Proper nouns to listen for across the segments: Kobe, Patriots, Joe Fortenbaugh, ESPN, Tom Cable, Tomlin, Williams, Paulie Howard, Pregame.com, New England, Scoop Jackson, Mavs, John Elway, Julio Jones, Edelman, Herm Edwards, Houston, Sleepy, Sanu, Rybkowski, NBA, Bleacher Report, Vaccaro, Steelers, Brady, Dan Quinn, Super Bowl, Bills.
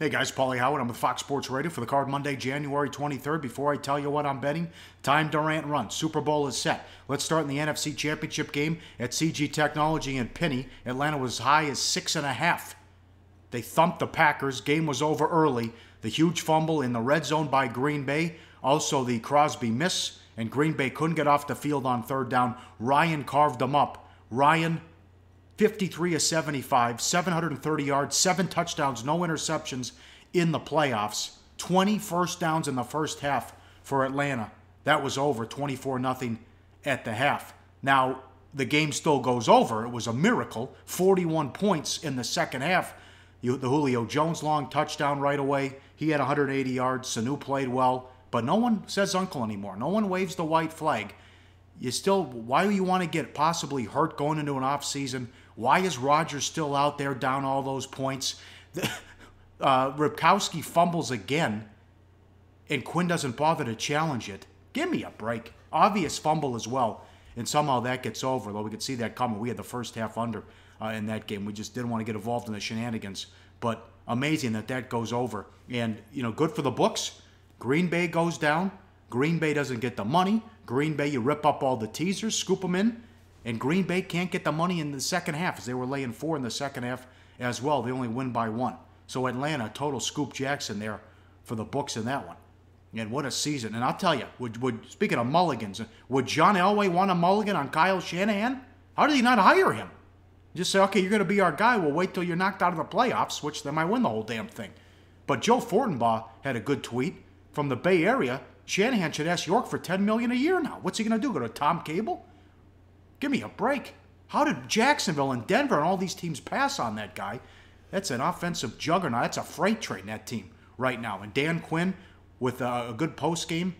Hey guys, Paulie Howard. I'm with Fox Sports Radio for the card Monday, January 23rd. Before I tell you what I'm betting, time Durant runs. Super Bowl is set. Let's start in the NFC Championship game at CG Technology in Penny. Atlanta was as high as 6.5. They thumped the Packers. Game was over early. The huge fumble in the red zone by Green Bay. Also the Crosby miss, and Green Bay couldn't get off the field on third down. Ryan carved them up. Ryan 53 of 75, 730 yards, 7 touchdowns, no interceptions in the playoffs. 20 first downs in the first half for Atlanta. That was over, 24-0 at the half. Now, the game still goes over. It was a miracle. 41 points in the second half. The Julio Jones long touchdown right away. He had 180 yards. Sanu played well. But no one says uncle anymore. No one waves the white flag. You still, why do you want to get possibly hurt going into an offseason? Why is Rodgers still out there down all those points? Rybkowski fumbles again, and Quinn doesn't bother to challenge it. Give me a break. Obvious fumble as well, and somehow that gets over, though we could see that coming. We had the first half under in that game. We just didn't want to get involved in the shenanigans. But amazing that that goes over. And, you know, good for the books. Green Bay goes down. Green Bay doesn't get the money. Green Bay, you rip up all the teasers, scoop them in. And Green Bay can't get the money in the second half, as they were laying 4 in the second half as well. They only win by 1. So Atlanta, total Scoop Jackson there for the books in that one. And what a season. And I'll tell you, speaking of mulligans, would John Elway want a mulligan on Kyle Shanahan? How did he not hire him? Just say, okay, you're going to be our guy. We'll wait till you're knocked out of the playoffs, which they might win the whole damn thing. But Joe Fortenbaugh had a good tweet from the Bay Area. Shanahan should ask York for $10 million a year now. What's he going to do, go to Tom Cable? Give me a break. How did Jacksonville and Denver and all these teams pass on that guy? That's an offensive juggernaut. That's a freight train, that team, right now. And Dan Quinn, with a good postgame,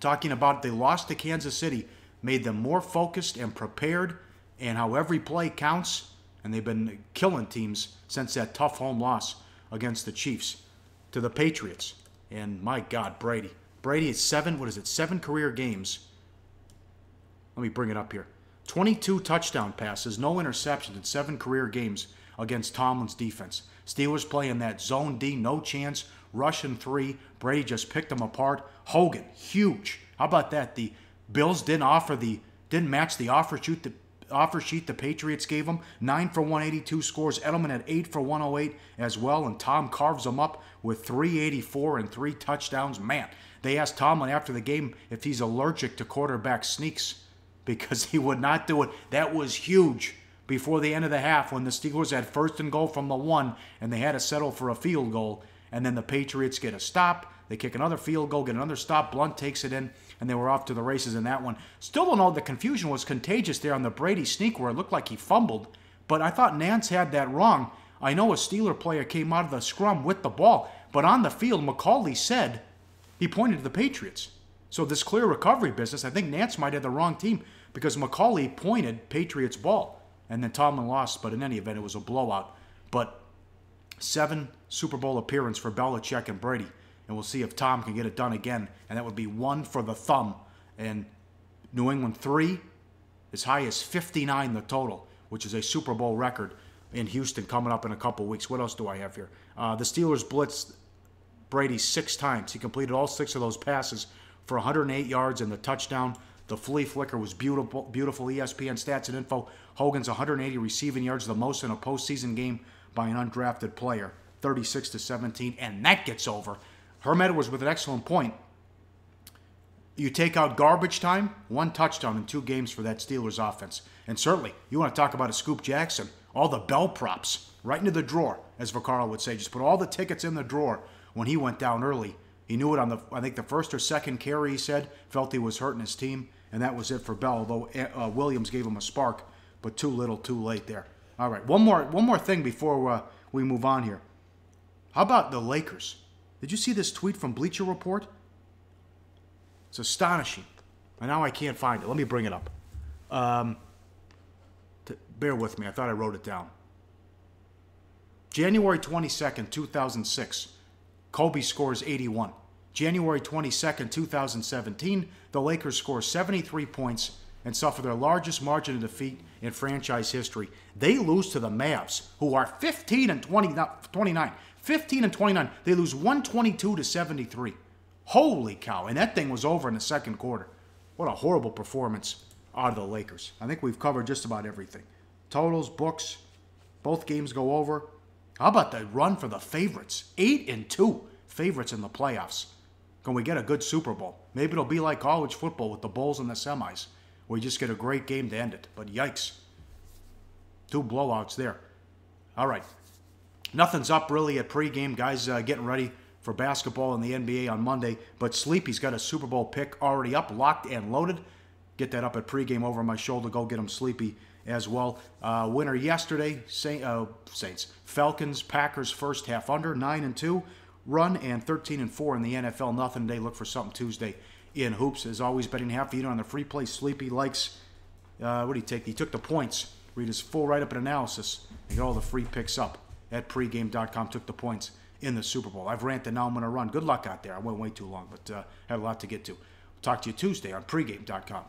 talking about they lost to Kansas City, made them more focused and prepared, and how every play counts. And they've been killing teams since that tough home loss against the Chiefs to the Patriots. And my God, Brady. Brady is 7 career games. Let me bring it up here. 22 touchdown passes, no interceptions in 7 career games against Tomlin's defense. Steelers play in that zone D, no chance. Russian 3. Brady just picked them apart. Hogan, huge. How about that? The Bills didn't match the offer sheet the Patriots gave them. 9 for 182 scores. Edelman had 8 for 108 as well, and Tom carves them up with 384 and 3 touchdowns. Man, they asked Tomlin after the game if he's allergic to quarterback sneaks, because he would not do it. That was huge before the end of the half, when the Steelers had first and goal from the 1, and they had to settle for a field goal. And then the Patriots get a stop. They kick another field goal, get another stop. Blunt takes it in, and they were off to the races in that one. Still don't know, the confusion was contagious there on the Brady sneak, where it looked like he fumbled. But I thought Nance had that wrong. I know a Steeler player came out of the scrum with the ball, but on the field, Macaulay said, he pointed to the Patriots. So this clear recovery business, I think Nance might have the wrong team, because Macaulay pointed Patriots ball, and then Tomlin lost. But in any event, it was a blowout. But 7 Super Bowl appearances for Belichick and Brady, and we'll see if Tom can get it done again. And that would be 1 for the thumb. And New England 3, as high as 59 the total, which is a Super Bowl record in Houston coming up in a couple weeks. What else do I have here? The Steelers blitzed Brady 6 times. He completed all 6 of those passes for 108 yards and the touchdown. The flea flicker was beautiful. Beautiful ESPN stats and info. Hogan's 180 receiving yards, the most in a postseason game by an undrafted player, 36-17, and that gets over. Herm Edwards with an excellent point. You take out garbage time, 1 touchdown in 2 games for that Steelers offense. And certainly, you want to talk about a Scoop Jackson, all the Bell props right into the drawer, as Vaccaro would say. Just put all the tickets in the drawer when he went down early. He knew it on the first or second carry, he said. Felt he was hurting his team, and that was it for Bell, although Williams gave him a spark, but too little, too late there. All right, one more thing before we move on here. How about the Lakers? Did you see this tweet from Bleacher Report? It's astonishing, and now I can't find it. Let me bring it up. Bear with me. I thought I wrote it down. January 22nd, 2006. Kobe scores 81. January 22nd, 2017, the Lakers score 73 points and suffer their largest margin of defeat in franchise history. They lose to the Mavs, who are 15 and 29, 15-29. They lose 122-73. Holy cow. And that thing was over in the second quarter. What a horrible performance out of the Lakers. I think we've covered just about everything. Totals, books, both games go over. How about the run for the favorites? 8-2 favorites in the playoffs. Can we get a good Super Bowl? Maybe it'll be like college football with the Bulls in the semis. We just get a great game to end it. But yikes. Two blowouts there. All right. Nothing's up really at pregame. Guys getting ready for basketball in the NBA on Monday. But Sleepy's got a Super Bowl pick already up, locked and loaded. Get that up at pregame over my shoulder. Go get him, Sleepy, as well. Winner yesterday, Saints. Falcons, Packers first half under, 9-2. Run and 13-4 in the NFL. Nothing today. Look for something Tuesday in hoops. As always, betting half unit on the free play. Sleepy likes, what did he take? He took the points. Read his full write-up and analysis and get all the free picks up at pregame.com. Took the points in the Super Bowl. I've ranted, now I'm going to run. Good luck out there. I went way too long, but had a lot to get to. We'll talk to you Tuesday on pregame.com.